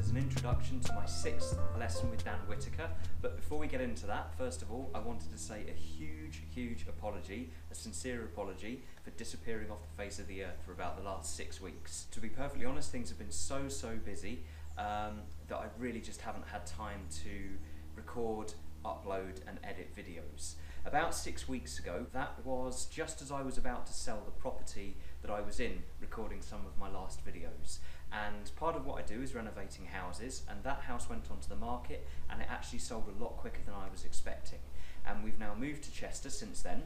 As an introduction to my 6th lesson with Dan Whittaker, but before we get into that, first of all I wanted to say a huge apology, a sincere apology for disappearing off the face of the earth for about the last 6 weeks. To be perfectly honest, things have been so busy that I really just haven't had time to record, upload and edit videos. About 6 weeks ago, that was just as I was about to sell the property that I was in, recording some of my last videos. And part of what I do is renovating houses, and that house went onto the market and it actually sold a lot quicker than I was expecting. And we've now moved to Chester since then.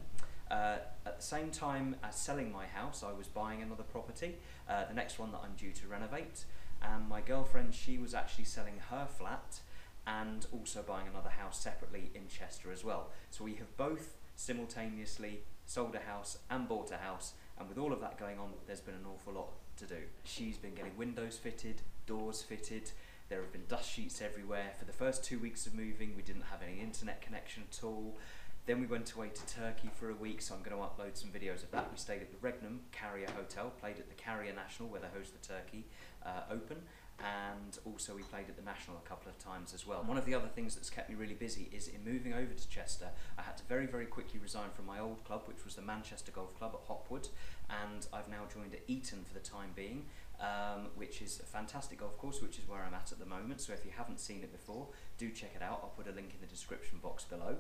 At the same time as selling my house, I was buying another property, the next one that I'm due to renovate. And my girlfriend, she was actually selling her flat and also buying another house separately in Chester as well. So we have both simultaneously sold a house and bought a house, and with all of that going on, there's been an awful lot to do. She's been getting windows fitted, doors fitted, there have been dust sheets everywhere. For the first 2 weeks of moving, we didn't have any internet connection at all. Then we went away to Turkey for a week, so I'm going to upload some videos of that. We stayed at the Regnum Carya Hotel, played at the Carrier National where they host the Turkey Open, and also we played at the National a couple of times as well. One of the other things that's kept me really busy is in moving over to Chester, I had to very quickly resign from my old club, which was the Manchester Golf Club at Hopwood, and I've now joined at Eaton for the time being, which is a fantastic golf course, which is where I'm at the moment. So if you haven't seen it before, do check it out. I'll put a link in the description box below.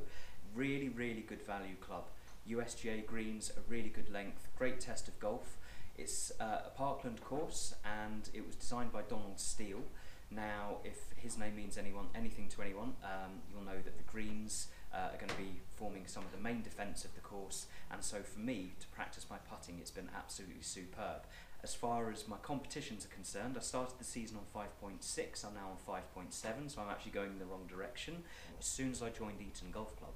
Really good value club. USGA greens, a really good length, great test of golf. It's a parkland course and it was designed by Donald Steel. Now, if his name means anything to anyone, you'll know that the greens are going to be forming some of the main defence of the course, and so for me to practice my putting, it's been absolutely superb. As far as my competitions are concerned, I started the season on 5.6, I'm now on 5.7, so I'm actually going in the wrong direction. As soon as I joined Eaton Golf Club,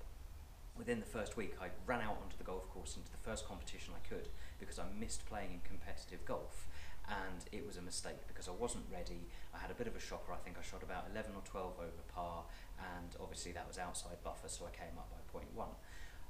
within the first week, I ran out onto the golf course into the first competition I could because I missed playing in competitive golf, and it was a mistake because I wasn't ready. I had a bit of a shocker. I think I shot about 11 or 12 over par, and obviously that was outside buffer, so I came up by 0.1.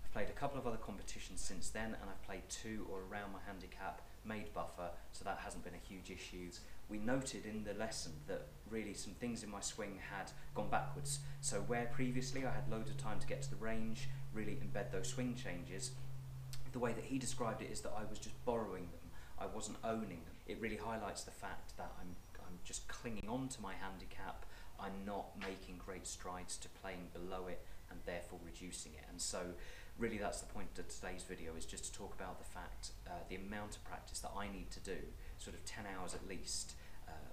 I've played a couple of other competitions since then, and I've played 2 or around my handicap, made buffer, so that hasn't been a huge issue. We noted in the lesson that really some things in my swing had gone backwards. So where previously I had loads of time to get to the range, really embed those swing changes, the way that he described it is that I was just borrowing them, I wasn't owning them. It really highlights the fact that I'm just clinging on to my handicap, I'm not making great strides to playing below it and therefore reducing it. And so really that's the point of today's video, is just to talk about the fact, the amount of practice that I need to do, sort of 10 hours at least,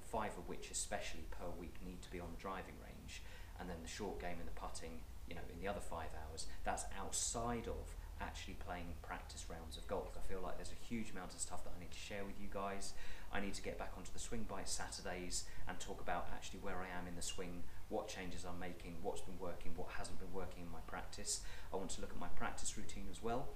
5 of which especially per week need to be on the driving range, and then the short game and the putting, you know, in the other 5 hours, that's outside of actually playing practice rounds of golf. I feel like there's a huge amount of stuff that I need to share with you guys. I need to get back onto the swing bite Saturdays and talk about actually where I am in the swing, what changes I'm making, what's been working, what hasn't been working in my practice. I want to look at my practice routine as well,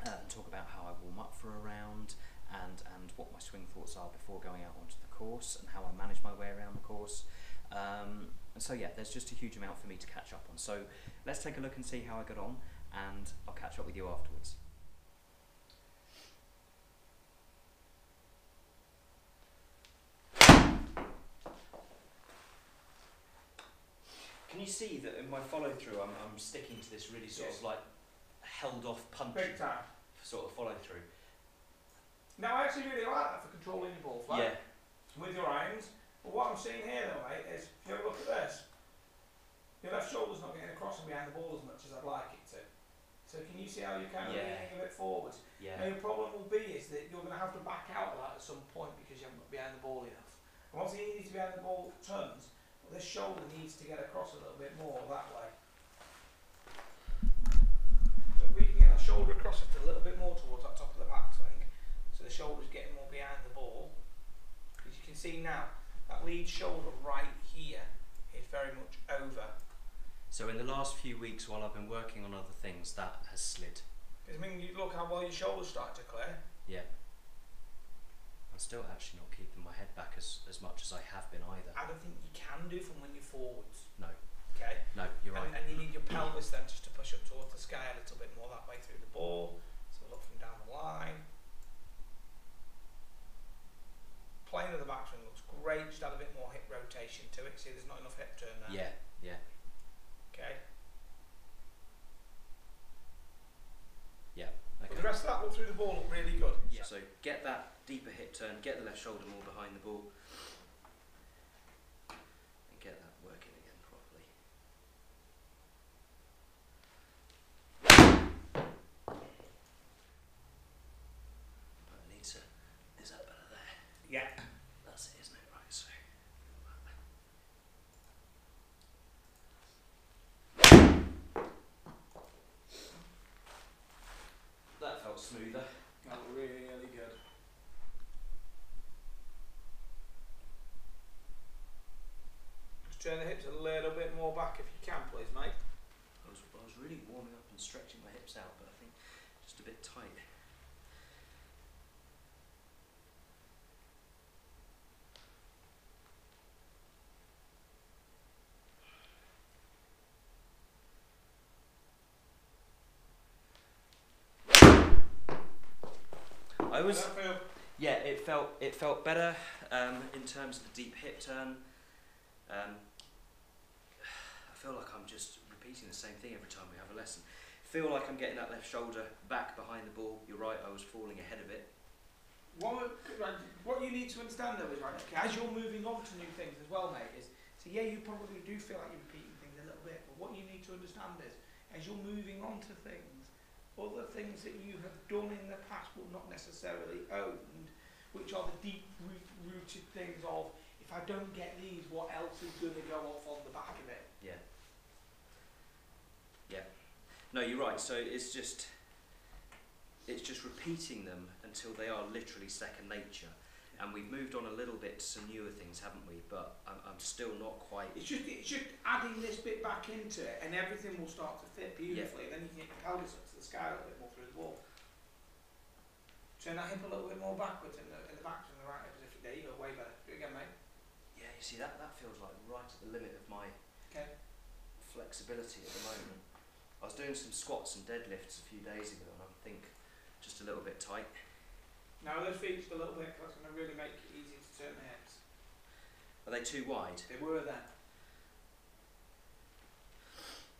and talk about how I warm up for a round, and what my swing thoughts are before going out onto the course and how I manage my way around the course. And so yeah, there's just a huge amount for me to catch up on. So let's take a look and see how I got on, and I'll catch up with you afterwards. Can you see that in my follow through I'm sticking to this really sort of like held off punch sort of follow through? No, I actually really like that for controlling your ball flight with your irons. But what I'm seeing here though, mate, is if you have a look at this, your left shoulder's not getting across and behind the ball as much as I'd like it to. So can you see how you're kind of leaning a bit forwards? Yeah. Now, the problem will be is that you're going to have to back out of that at some point because you haven't got behind the ball enough. And once he needs to be behind the ball turns, well, this shoulder needs to get across a little bit more that way. So if we can get that shoulder across it a little bit more towards that top of the backswing, so the shoulder's getting more behind the ball. As you can see now, that lead shoulder right here is very much over. So in the last few weeks while I've been working on other things, that has slid. I mean, you look how well your shoulders start to clear. Yeah. I'm still actually not keeping my head back as much as I have been either. I don't think you can do from when you're forwards. No. Okay? No, you're right. And you need your pelvis then just to push up towards the sky a little bit more that way through the ball. So look from down the line. Playing of the backswing looks great, just add a bit more hip rotation to it. See, there's not enough hip turn there. Yeah, yeah. Okay. Yeah. Okay. But the rest of that look through the ball look really good. Yeah. So get that deeper hip turn, get the left shoulder more behind the ball. And get that working again properly. But I need to, is that better there? Yeah. That's it, isn't it? Right, so. That felt smoother. That was really good. Just turn the hips a little bit more back if you can, please, mate. I was really warming up and stretching my hips out, but I think just a bit tight. I was, yeah, it felt better in terms of the deep hip turn. I feel like I'm just repeating the same thing every time we have a lesson. Feel like I'm getting that left shoulder back behind the ball. You're right, I was falling ahead of it. What you need to understand though is, right, okay, as you're moving on to new things as well, mate, is, so yeah, you probably do feel like you're repeating things a little bit, but what you need to understand is, as you're moving on to things, other things that you have done in the past but not necessarily owned, which are the deep-rooted things of, if I don't get these, what else is going to go off on the back of it? Yeah. Yeah. No, you're right. So it's just repeating them until they are literally second nature. And we've moved on a little bit to some newer things, haven't we? But I'm still not quite... It's just adding this bit back into it and everything will start to fit beautifully. Yeah. Then you can get your pelvis up to the sky a little bit more through the wall. Turn that hip a little bit more backwards in the back and the right hip. There you go, way better. Do it again, mate. Yeah, you see, that feels like right at the limit of my flexibility at the moment. I was doing some squats and deadlifts a few days ago and I think just a little bit tight. Now those feet just a little bit, because that's going to really make it easy to turn the hips. Are they too wide? They were then.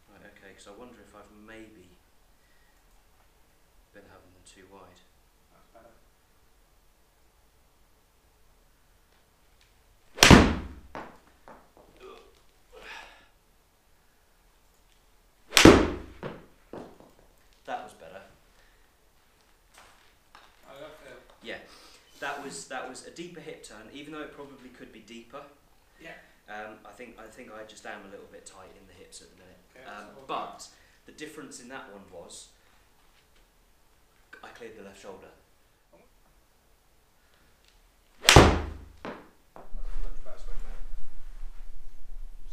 Right, okay, because I wonder if I've maybe been having them too wide. That's better. That was better. Yeah, that was a deeper hip turn, even though it probably could be deeper. Yeah. I think I just am a little bit tight in the hips at the minute. Okay, but the difference in that one was I cleared the left shoulder.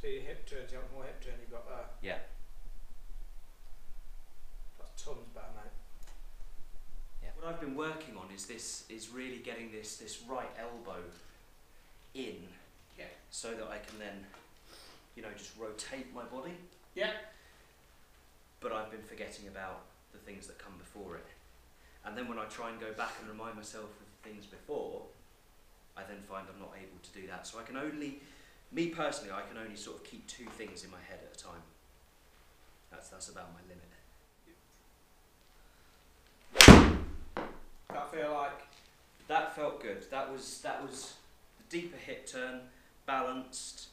So your hip turns, how much more hip turn you've got there? Yeah. That's tons better, mate. What I've been working on is really getting this right elbow in, yeah, so that I can then, you know, just rotate my body. Yeah. But I've been forgetting about the things that come before it, and then when I try and go back and remind myself of the things before, I then find I'm not able to do that. So I can only, me personally, I can only sort of keep two things in my head at a time. That's about my limit. I feel like that felt good. That was the deeper hip turn, balanced.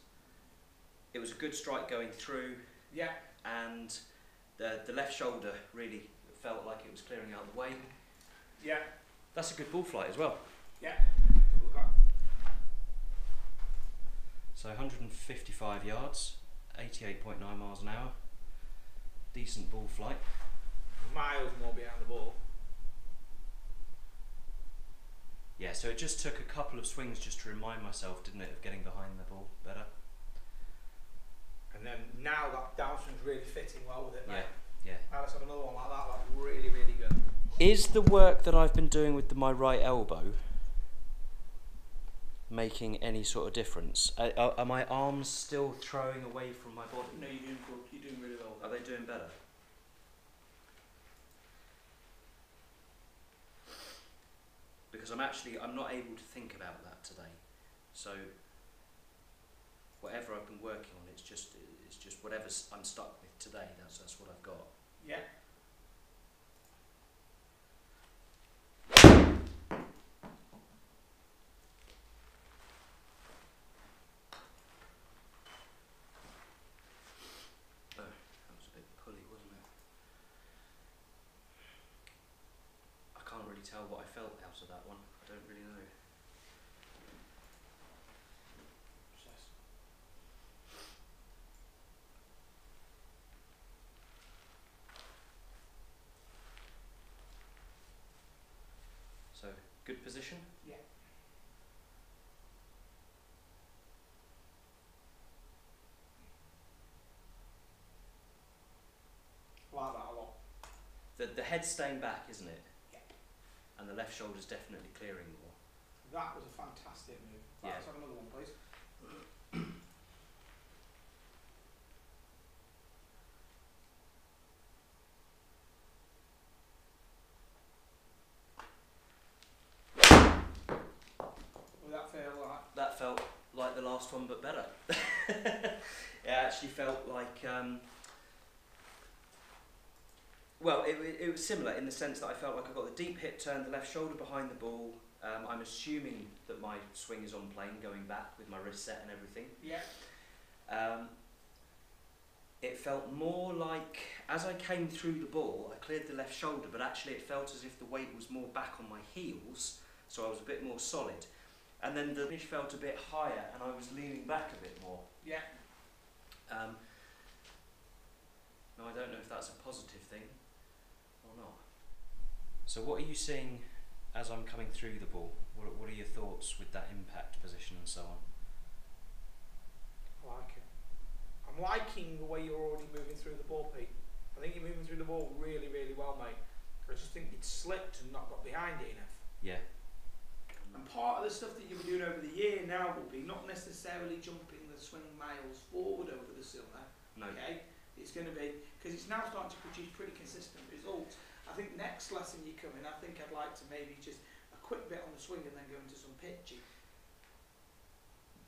It was a good strike going through. Yeah. And the left shoulder really felt like it was clearing out the way. Yeah. That's a good ball flight as well. Yeah. So 155 yards, 88.9 miles an hour. Decent ball flight. Miles more behind the ball. Yeah, so it just took a couple of swings just to remind myself, didn't it, of getting behind the ball better. And then now that downswing's really fitting well with it, mate. Yeah, yeah. Now let's have another one like that, like really, really good. Is the work that I've been doing with my right elbow making any sort of difference? Are my arms still throwing away from my body? No, you're doing really well. Are they doing better? Because I'm not able to think about that today. So whatever I've been working on, it's just whatever I'm stuck with today. That's what I've got. Yeah. Tell what I felt out of that one. I don't really know. So, good position? Yeah. Wow, that a lot. The head's staying back, isn't it? And the left shoulder's definitely clearing more. That was a fantastic move. Right, yeah. Let's have another one, please. Well, that felt like? That felt like the last one, but better. It actually felt like... Well, it was similar in the sense that I felt like I got the deep hip turn, the left shoulder behind the ball. I'm assuming that my swing is on plane, going back with my wrist set and everything. Yeah. It felt more like, as I came through the ball, I cleared the left shoulder, but actually it felt as if the weight was more back on my heels, so I was a bit more solid. And then the finish felt a bit higher, and I was leaning back a bit more. Yeah. Now, I don't know if that's a positive thing. Not. So what are you seeing as I'm coming through the ball? What are your thoughts with that impact position and so on? I like it. I'm liking the way you're already moving through the ball, Pete. I think you're moving through the ball really, really well, mate. I just think you'd slipped and not got behind it enough. Yeah. And part of the stuff that you were doing over the year now will be not necessarily jumping the swing miles forward over the silver. No. Okay? It's going to be, because it's now starting to produce pretty consistent results. I think next lesson you come in, I think I'd like to maybe just a quick bit on the swing and then go into some pitching.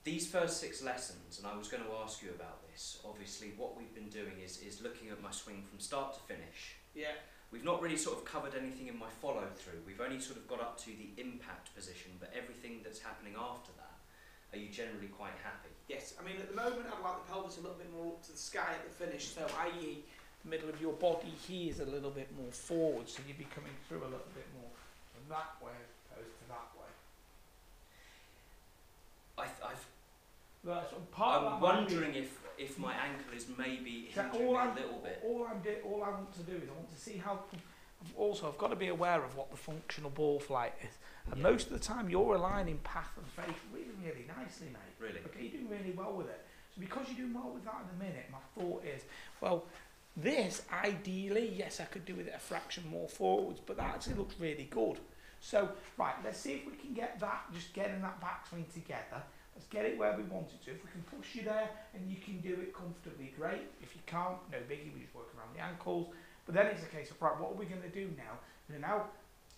These first 6 lessons, and I was going to ask you about this, obviously what we've been doing is looking at my swing from start to finish. Yeah. We've not really sort of covered anything in my follow through. We've only sort of got up to the impact position, but everything that's happening after that. Are you generally quite happy? Yes, I mean at the moment I'd like the pelvis a little bit more up to the sky at the finish, so i.e. the middle of your body here is a little bit more forward, so you'd be coming through a little bit more from that way as opposed to that way. I'm wondering if my ankle is maybe hindering a little bit. All I want to do is I want to see how... Also, I've got to be aware of what the functional ball flight is. And yeah. Most of the time, you're aligning path and face really, really nicely, mate. Really? Okay, you're doing really well with it. So because you're doing well with that in a minute, my thought is, well, this, ideally, yes, I could do with it a fraction more forwards, but that actually looks really good. So, right, let's see if we can get that, just getting that backswing together. Let's get it where we want it to. If we can push you there and you can do it comfortably, great. If you can't, no biggie, we just work around the ankles. But then it's a case of, right, what are we going to do now? And now,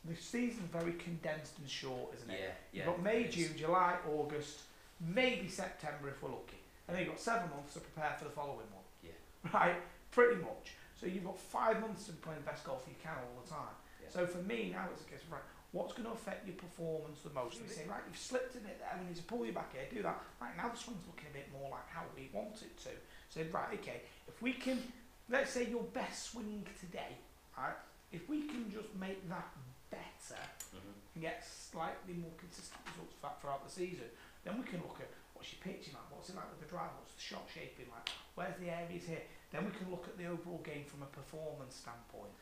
the season's very condensed and short, isn't it? Yeah, yeah. You've got May, June, July, August, maybe September if we're lucky. And then you've got 7 months to prepare for the following one. Yeah. Right? Pretty much. So you've got 5 months to be playing the best golf you can all the time. Yeah. So for me, now it's a case of, right, what's going to affect your performance the most? You say, right, you've slipped a bit there, we need to pull you back here, do that. Right, now the swing's looking a bit more like how we want it to. So, right, okay, if we can... Let's say your best swing today, right? If we can just make that better and get slightly more consistent results throughout the season, then we can look at what's your pitching like, what's it like with the drive, what's the shot shaping like, where's the areas here? Then we can look at the overall game from a performance standpoint.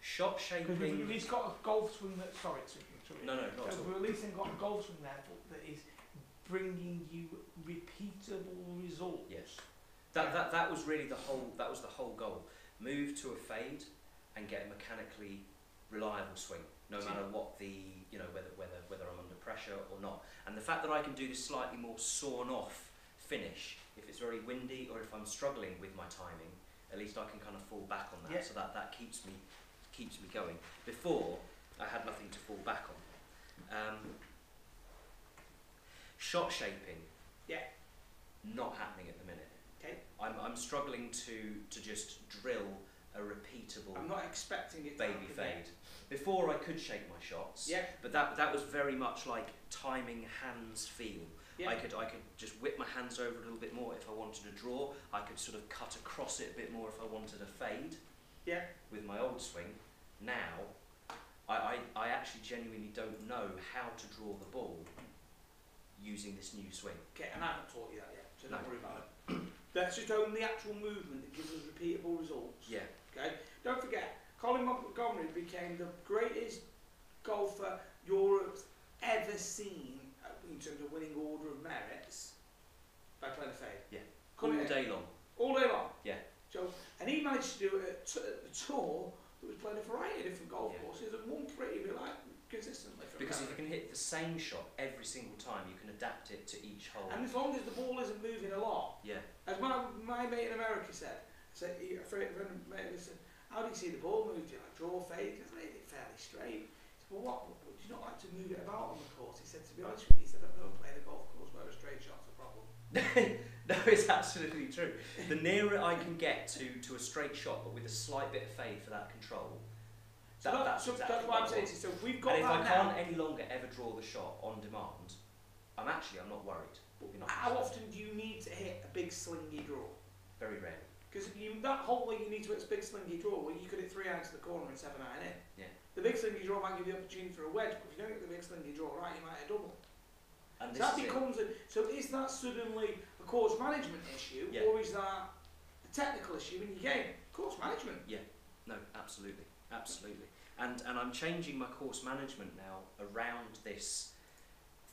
Shot shaping... Because we've at least got a golf swing that... Sorry, not at all. We've at least got a golf swing there that is bringing you repeatable results. Yes. That was really the whole goal. Move to a fade and get a mechanically reliable swing, no matter what the whether I'm under pressure pressure or not. And the fact that I can do this slightly more sawn-off finish, if it's very windy or if I'm struggling with my timing, at least I can kind of fall back on that. Yeah. So that keeps me going. Before, I had nothing to fall back on. Shot shaping, yeah, not happening at the minute. Okay, I'm struggling to just drill a repeatable. I'm not expecting it. Baby fade. Before I could shape my shots. Yeah. But that was very much like timing, hands, feel. Yeah. I could just whip my hands over a little bit more if I wanted a draw. I could sort of cut across it a bit more if I wanted a fade. Yeah. With my old swing. Now, I actually genuinely don't know how to draw the ball using this new swing. Okay, and I haven't taught you that yet, so don't worry about it. That's just only the actual movement that gives us repeatable results. Yeah. Okay. Don't forget, Colin Montgomery became the greatest golfer Europe's ever seen in terms of winning order of merits by playing a fade. Yeah. All day long. Yeah. So, and he managed to do it at a tour that was playing a variety of different golf courses, and one pretty reliable. Consistently. Because if you can hit the same shot every single time, you can adapt it to each hole. And as long as the ball isn't moving a lot. Yeah. As my mate in America said, a friend of mine said, how do you see the ball move? Do you like draw fade? Because I hit it fairly straight. I said, well, what do you not like to move it about on the course? He said, to be honest with you, he said, I don't play the golf course where a straight shot's a problem. No, it's absolutely true. The nearer I can get to a straight shot, but with a slight bit of fade for that control. That's what I'm saying. So we've got and that if I now, can't any longer ever draw the shot on demand, I'm not worried. How often do you need to hit a big slingy draw? Very rarely. Because that whole way you need to hit a big slingy draw, well, you could hit 3 irons to the corner and 7 iron in. Yeah. The big slingy draw might give you the opportunity for a wedge, but if you don't get the big slingy draw right, you might hit a double. And so that becomes so is that suddenly a course management issue, or is that a technical issue in your game? Course management. Yeah. No, absolutely. Absolutely. And I'm changing my course management now around this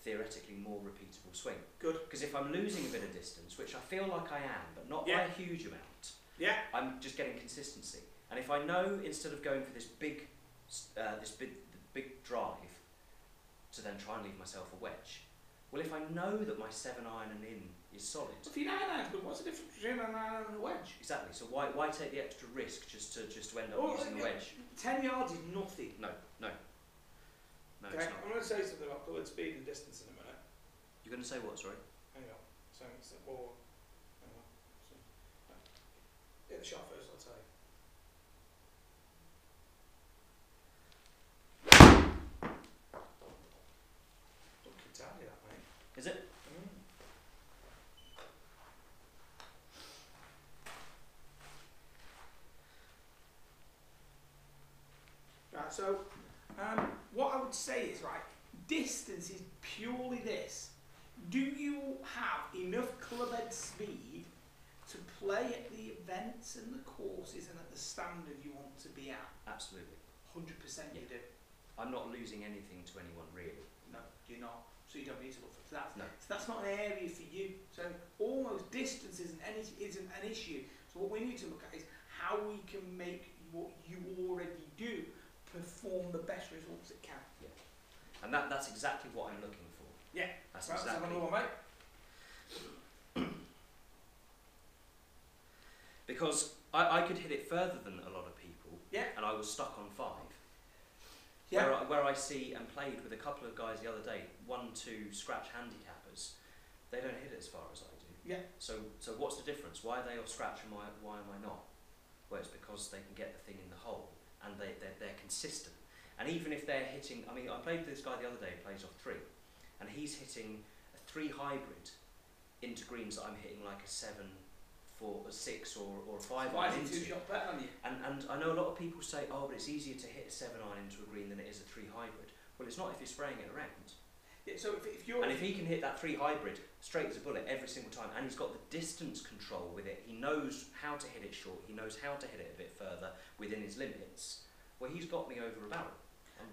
theoretically more repeatable swing. Good. Because if I'm losing a bit of distance, which I feel like I am, but not by a huge amount, I'm just getting consistency. And if I know instead of going for this big drive to then try and leave myself a wedge, well, if I know that my 7 iron and in is solid. Well, if you 9 iron, but what's the difference between an 9 iron and a wedge? Exactly. So why take the extra risk just to end up using a wedge? 10 yards is nothing. No. Okay, I'm going to say something about coloured speed and distance in a minute. You're going to say what? Sorry. Hang on. So it's the ball. Hang on. Hit the shot first. I'll tell you. Is it? Right, so what I would say is, right, distance is purely this. Do you have enough club-head speed to play at the events and the courses and at the standard you want to be at? Absolutely. 100% you do. I'm not losing anything to anyone, really. No, you're not. So you don't need to look for that. No. So that's not an area for you. So almost distance isn't an issue. So what we need to look at is how we can make what you already do perform the best results it can. Yeah. And that's exactly what I'm looking for. Yeah. That's right, exactly. Let's have another one, mate. Because I could hit it further than a lot of people. Yeah. And I was stuck on 5. Yeah. Where I see and played with a couple of guys the other day, 1-2 scratch handicappers, they don't hit it as far as I do. Yeah. So what's the difference? Why are they off scratch and why am I not? Well, it's because they can get the thing in the hole and they're consistent. And even if they're hitting, I mean, I played with this guy the other day who plays off 3, and he's hitting a 3 hybrid into greens that I'm hitting like a 7, 4, or 6 or 5 iron into. Why is it 2 shot better on you? And I know a lot of people say, oh, but it's easier to hit a 7 iron into a green than it is a 3 hybrid. Well, it's not if you're spraying it around. Yeah, so if you're and if he can hit that 3 hybrid straight as a bullet every single time, and he's got the distance control with it, he knows how to hit it short, he knows how to hit it a bit further within his limits, well, he's got me over a barrel.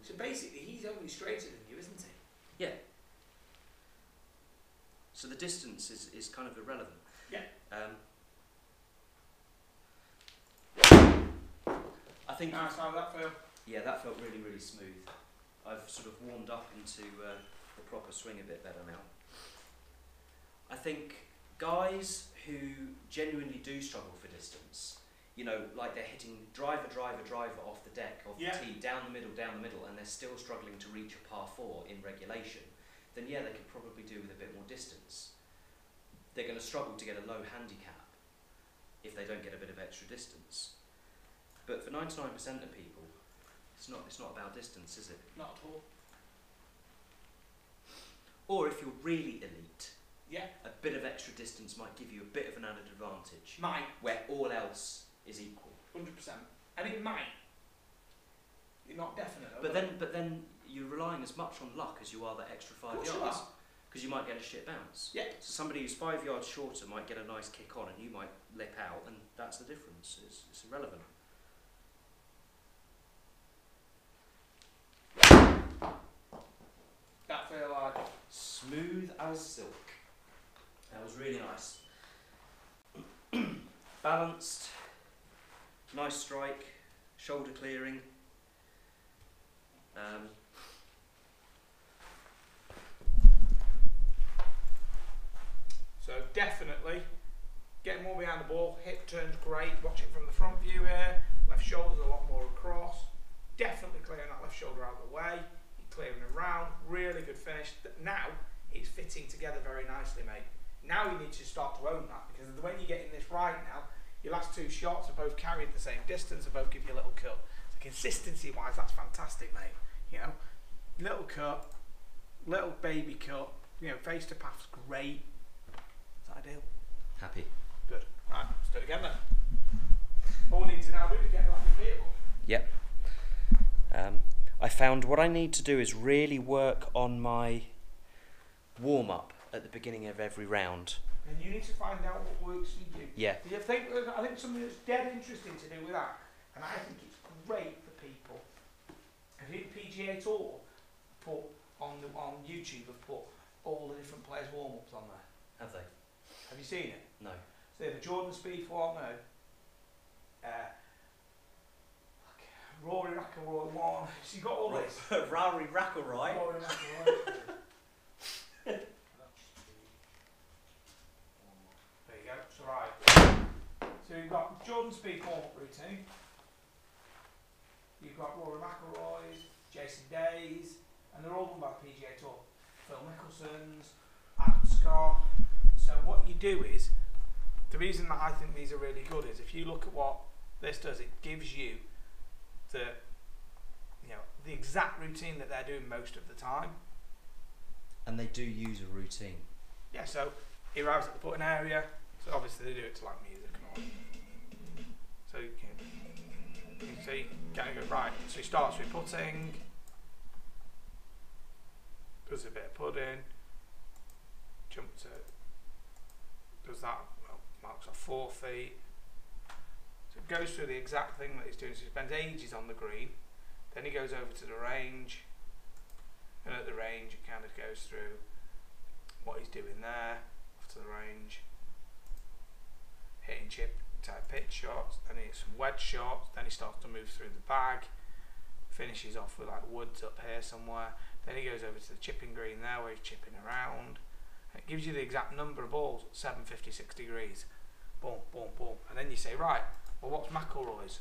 So basically, he's only straighter than you, isn't he? Yeah. So the distance is kind of irrelevant. Yeah. I think nice, how did that feel? Yeah, that felt really, really smooth. I've sort of warmed up into the proper swing a bit better now. I think guys who genuinely do struggle for distance, you know, like they're hitting driver, driver, driver off the deck, off the tee, down the middle, and they're still struggling to reach a par four in regulation, then yeah, they could probably do with a bit more distance. They're going to struggle to get a low handicap if they don't get a bit of extra distance. But for 99% of people, it's not about distance, is it? Not at all. Or if you're really elite, yeah, a bit of extra distance might give you a bit of an added advantage. Might. Where all else is equal. 100%. And it might. You're not definite. But then you're relying as much on luck as you are that extra 5 yards. Because you might get a shit bounce. Yeah. So somebody who's 5 yards shorter might get a nice kick on and you might lip out, and that's the difference. It's irrelevant. That felt like smooth as silk. That was really nice. Balanced, nice strike, shoulder clearing. So definitely get more behind the ball, hip turns great, watch it from the front view here, left shoulder's a lot more across, definitely clearing that left shoulder out of the way, you're clearing around, really good finish. Now it's fitting together very nicely, mate. Now you need to start to own that, because the way you're getting this right now, your last two shots are both carried the same distance, they both give you a little cut. So consistency wise, that's fantastic, mate. You know, little cut, little baby cut, you know, face to path's great. Is that ideal? Happy. Good. Right, let's do it again then. All we need to now do is get that repeatable. Yep. I found what I need to do is really work on my warm up at the beginning of every round. And you need to find out what works for you. Yeah. I think something that's dead interesting to do with that, and I think it's great for people. If you PGA Tour put on YouTube, have put all the different players' warm-ups on there. Have they? Have you seen it? No. So they have a Jordan Spieth one, no. Rory McIlroy one. So you got all this. Rory McIlroy. Rory McIlroy. There you go. It's alright. So you've got Jordan Spieth warm-up routine. You've got Rory McIlroy's, Jason Day's, and they're all done by the PGA Tour. Phil Mickelson's, Adam Scott. So what you do is, the reason that I think these are really good is if you look at what this does, it gives you the exact routine that they're doing most of the time. And they do use a routine. Yeah, so he arrives at the putting area, so obviously they do it to like music and all. So you can... So you kind of go right. So he starts with putting, does a bit of pudding, jumps to, does that, well, marks off 4 feet. So it goes through the exact thing that he's doing. So he spends ages on the green, then he goes over to the range, and at the range it kind of goes through what he's doing there, off to the range, hitting chip type pitch shots, then it's wedge shots, then he starts to move through the bag, finishes off with like Woods up here somewhere, then he goes over to the chipping green there where he's chipping around, and it gives you the exact number of balls, 756 degrees, boom, boom, boom, and then you say, right, well what's McIlroy's?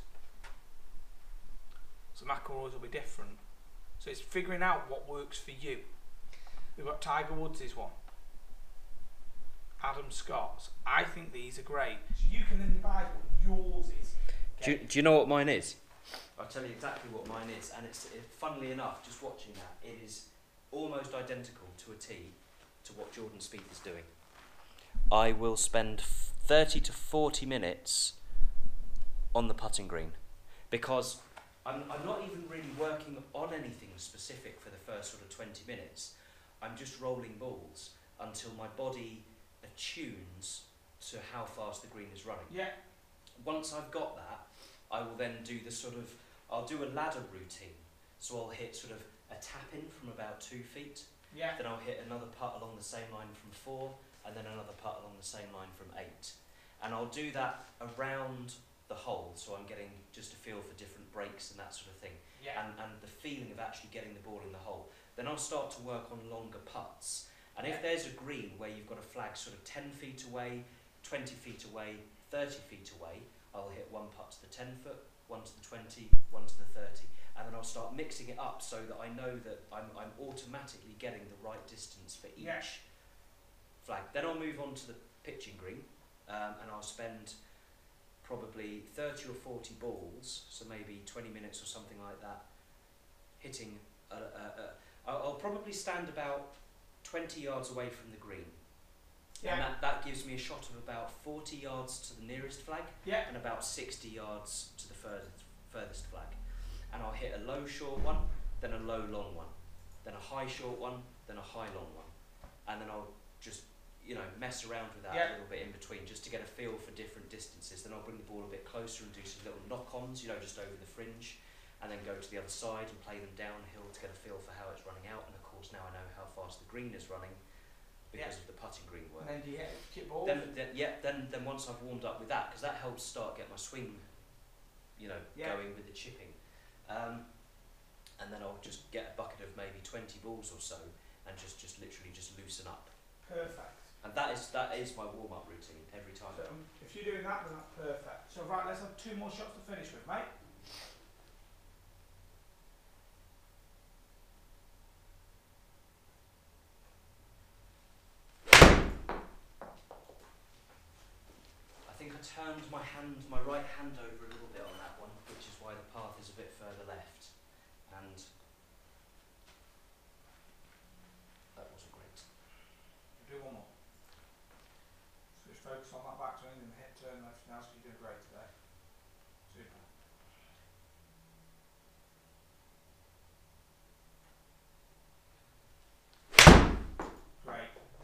So McIlroy's will be different, so it's figuring out what works for you. We've got Tiger Woods' one, Adam Scott's. I think these are great. So you can then divide what yours is. Okay. Do you know what mine is? I'll tell you exactly what mine is, and it's funnily enough, just watching that, it is almost identical to a tee to what Jordan Spieth is doing. I will spend 30 to 40 minutes on the putting green, because I'm not even really working on anything specific for the first sort of 20 minutes. I'm just rolling balls until my body attunes to how fast the green is running. Yeah. Once I've got that, I will then do the sort of, I'll do a ladder routine. So I'll hit sort of a tap in from about 2 feet. Yeah. Then I'll hit another putt along the same line from 4, and then another putt along the same line from 8. And I'll do that around the hole, so I'm getting just a feel for different breaks and that sort of thing. Yeah. And the feeling of actually getting the ball in the hole. then I'll start to work on longer putts. And if there's a green where you've got a flag sort of 10 feet away, 20 feet away, 30 feet away, I'll hit one putt to the 10 foot, one to the 20, one to the 30. And then I'll start mixing it up so that I know that I'm automatically getting the right distance for each flag. Then I'll move on to the pitching green, and I'll spend probably 30 or 40 balls, so maybe 20 minutes or something like that, hitting, I'll probably stand about 20 yards away from the green. Yeah. And that gives me a shot of about 40 yards to the nearest flag and about 60 yards to the furthest flag. And I'll hit a low short one, then a low long one, then a high short one, then a high long one. And then I'll just, you know, mess around with that a little bit in between just to get a feel for different distances. Then I'll bring the ball a bit closer and do some little knock-ons, you know, just over the fringe, and then go to the other side and play them downhill to get a feel for how it's running out. And of course now I know how fast the green is running because of the putting green work. And then do you hit balls? Then once I've warmed up with that, because that helps get my swing, you know, going with the chipping. And then I'll just get a bucket of maybe 20 balls or so and just literally just loosen up. Perfect. And that is my warm-up routine every time. So, if you're doing that, then that's perfect. So right, let's have two more shots to finish with, mate. Turned my right hand over a little bit on that one, which is why the path is a bit further left, and that wasn't great. You do one more. So just focus on that back swing and the hip turn left now, so you're doing great today. Super.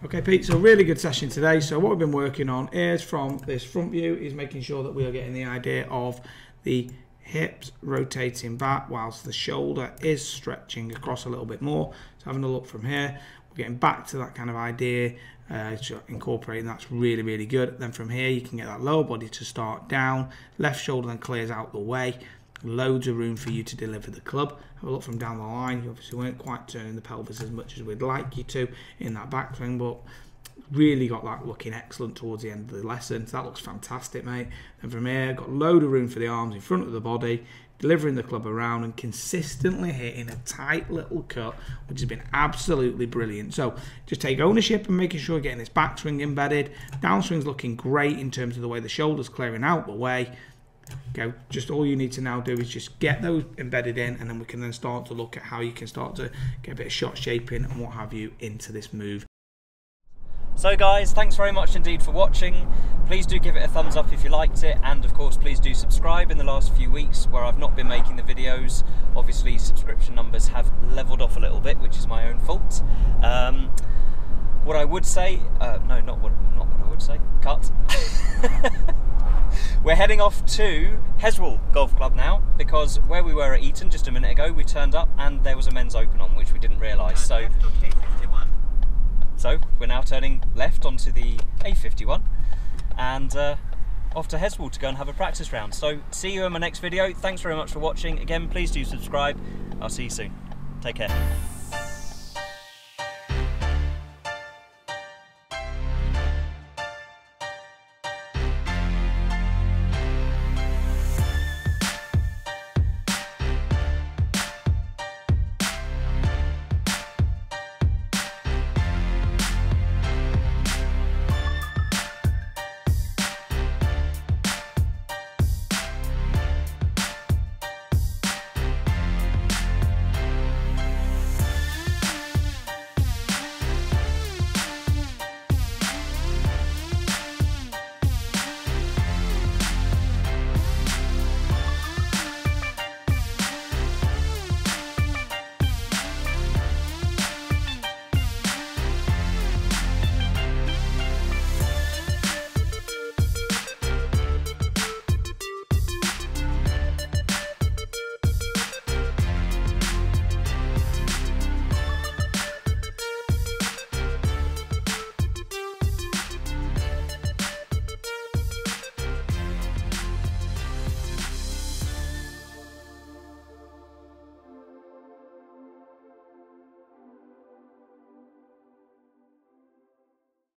Okay, Pete, so really good session today. So what we've been working on is from this front view is making sure that we are getting the idea of the hips rotating back whilst the shoulder is stretching across a little bit more. So having a look from here, we're getting back to that kind of idea, incorporating that's really, really good. Then from here, you can get that lower body to start down, left shoulder then clears out the way. Loads of room for you to deliver the club. Have a look from down the line. You obviously weren't quite turning the pelvis as much as we'd like you to in that backswing, but really got that looking excellent towards the end of the lesson. So that looks fantastic, mate. And from here, got a load of room for the arms in front of the body, delivering the club around and consistently hitting a tight little cut, which has been absolutely brilliant. So just take ownership and making sure you're getting this backswing embedded. Downswing's looking great in terms of the way the shoulder's clearing out the way. Okay, just all you need to now do is just get those embedded in, and then we can then start to look at how you can start to get a bit of shot shaping and what have you into this move. So guys, thanks very much indeed for watching. Please do give it a thumbs up if you liked it, and of course please do subscribe. In the last few weeks where I've not been making the videos, obviously subscription numbers have leveled off a little bit, which is my own fault. What I would say, not what I would say, cut. We're heading off to Heswall Golf Club now, because where we were at Eaton just a minute ago, we turned up and there was a men's open on, which we didn't realise. So, we're now turning left onto the A51 and off to Heswall to go and have a practice round. So see you in my next video. Thanks very much for watching. Again, please do subscribe. I'll see you soon. Take care.